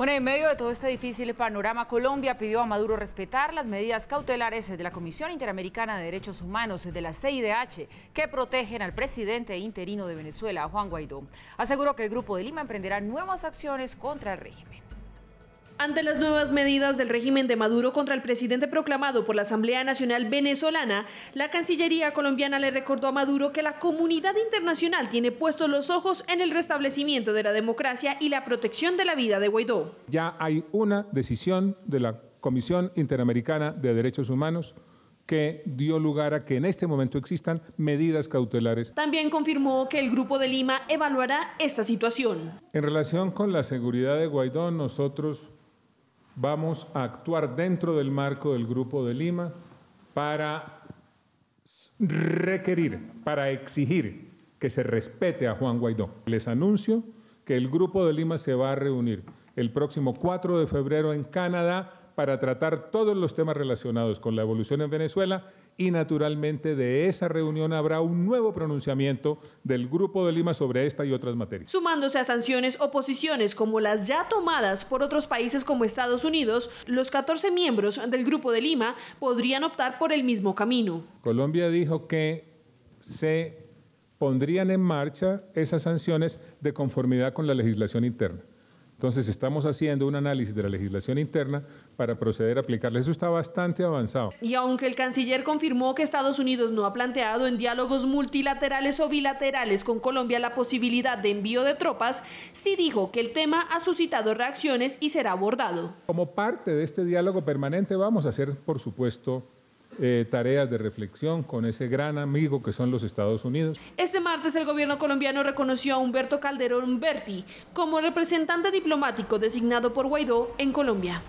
Bueno, en medio de todo este difícil panorama, Colombia pidió a Maduro respetar las medidas cautelares de la Comisión Interamericana de Derechos Humanos, de la CIDH, que protegen al presidente interino de Venezuela, Juan Guaidó. Aseguró que el Grupo de Lima emprenderá nuevas acciones contra el régimen. Ante las nuevas medidas del régimen de Maduro contra el presidente proclamado por la Asamblea Nacional Venezolana, la Cancillería Colombiana le recordó a Maduro que la comunidad internacional tiene puestos los ojos en el restablecimiento de la democracia y la protección de la vida de Guaidó. Ya hay una decisión de la Comisión Interamericana de Derechos Humanos que dio lugar a que en este momento existan medidas cautelares. También confirmó que el Grupo de Lima evaluará esta situación. En relación con la seguridad de Guaidó, nosotros vamos a actuar dentro del marco del Grupo de Lima para requerir, para exigir que se respete a Juan Guaidó. Les anuncio que el Grupo de Lima se va a reunir el próximo 4 de febrero en Canadá para tratar todos los temas relacionados con la evolución en Venezuela y naturalmente de esa reunión habrá un nuevo pronunciamiento del Grupo de Lima sobre esta y otras materias. Sumándose a sanciones o posiciones como las ya tomadas por otros países como Estados Unidos, los 14 miembros del Grupo de Lima podrían optar por el mismo camino. Colombia dijo que se pondrían en marcha esas sanciones de conformidad con la legislación interna. Entonces estamos haciendo un análisis de la legislación interna para proceder a aplicarla. Eso está bastante avanzado. Y aunque el canciller confirmó que Estados Unidos no ha planteado en diálogos multilaterales o bilaterales con Colombia la posibilidad de envío de tropas, sí dijo que el tema ha suscitado reacciones y será abordado. Como parte de este diálogo permanente vamos a hacer, por supuesto, tareas de reflexión con ese gran amigo que son los Estados Unidos. Este martes el gobierno colombiano reconoció a Humberto Calderón Berti como representante diplomático designado por Guaidó en Colombia.